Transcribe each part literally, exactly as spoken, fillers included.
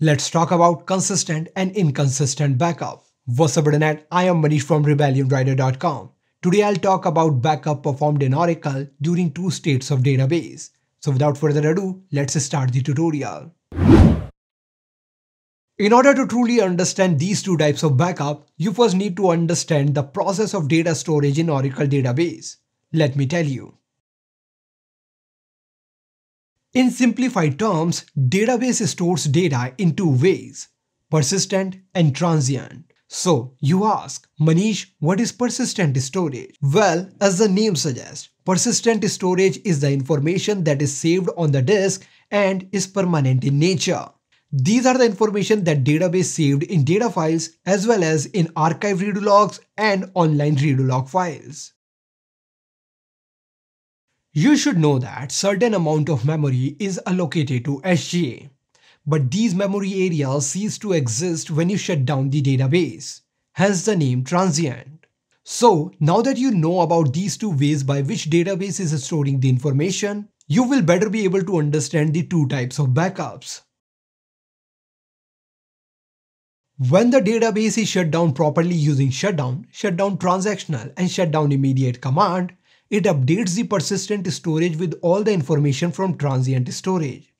Let's talk about consistent and inconsistent backup. What's up internet, I am Manish from Rebellion Rider dot com. Today I'll talk about backup performed in Oracle during two states of database. So without further ado, let's start the tutorial. In order to truly understand these two types of backup, you first need to understand the process of data storage in Oracle database. Let me tell you. In simplified terms, database stores data in two ways, persistent and transient. So you ask, Manish, what is persistent storage? Well, as the name suggests, persistent storage is the information that is saved on the disk and is permanent in nature. These are the information that database saved in data files as well as in archive redo logs and online redo log files. You should know that certain amount of memory is allocated to S G A, but these memory areas cease to exist when you shut down the database, hence the name transient. So now that you know about these two ways by which database is storing the information, you will better be able to understand the two types of backups. When the database is shut down properly using shutdown, shutdown transactional, and shutdown immediate command, it updates the persistent storage with all the information from transient storage.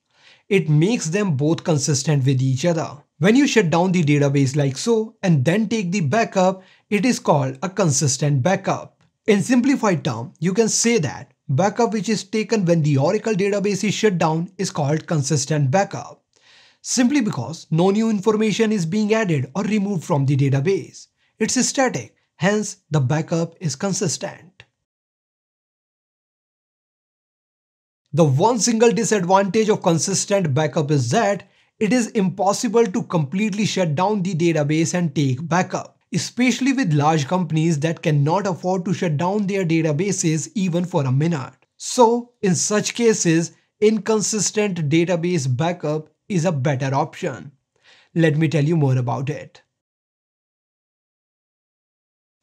It makes them both consistent with each other. When you shut down the database like so and then take the backup, it is called a consistent backup. In simplified term, you can say that backup which is taken when the Oracle database is shut down is called consistent backup, simply because no new information is being added or removed from the database. It's static, hence the backup is consistent. The one single disadvantage of consistent backup is that it is impossible to completely shut down the database and take backup, especially with large companies that cannot afford to shut down their databases even for a minute. So in such cases, inconsistent database backup is a better option. Let me tell you more about it.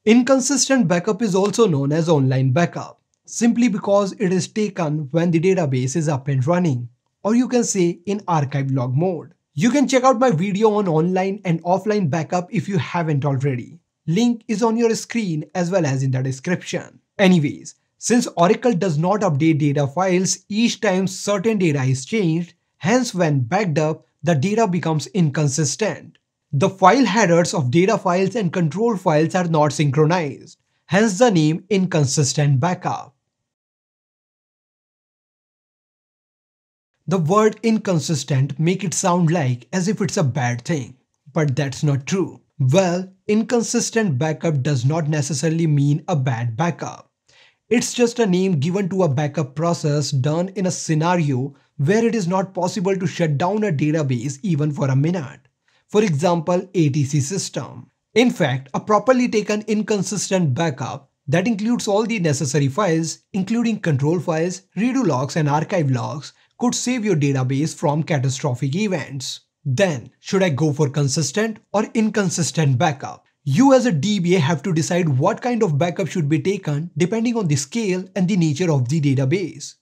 Inconsistent backup is also known as online backup, simply because it is taken when the database is up and running, or you can say in archive log mode. You can check out my video on online and offline backup if you haven't already. Link is on your screen as well as in the description. Anyways, since Oracle does not update data files each time certain data is changed, hence, when backed up, the data becomes inconsistent. The file headers of data files and control files are not synchronized, hence the name inconsistent backup. The word inconsistent makes it sound like as if it's a bad thing, but that's not true. Well, inconsistent backup does not necessarily mean a bad backup. It's just a name given to a backup process done in a scenario where it is not possible to shut down a database even for a minute. For example, A T C system. In fact, a properly taken inconsistent backup that includes all the necessary files, including control files, redo logs and archive logs, could save your database from catastrophic events. Then, should I go for consistent or inconsistent backup? You as a D B A have to decide what kind of backup should be taken depending on the scale and the nature of the database.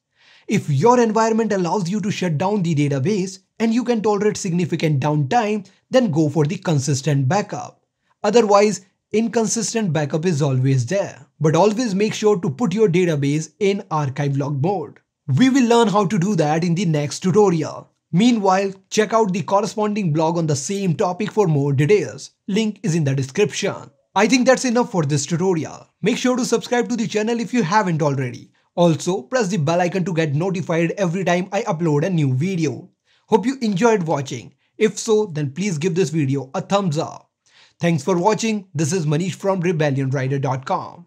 If your environment allows you to shut down the database and you can tolerate significant downtime, then go for the consistent backup. Otherwise, inconsistent backup is always there, but always make sure to put your database in archive log mode. We will learn how to do that in the next tutorial. Meanwhile, check out the corresponding blog on the same topic for more details. Link is in the description. I think that's enough for this tutorial. Make sure to subscribe to the channel if you haven't already. Also, press the bell icon to get notified every time I upload a new video. Hope you enjoyed watching. If so, then please give this video a thumbs up. Thanks for watching. This is Manish from Rebellion Rider dot com.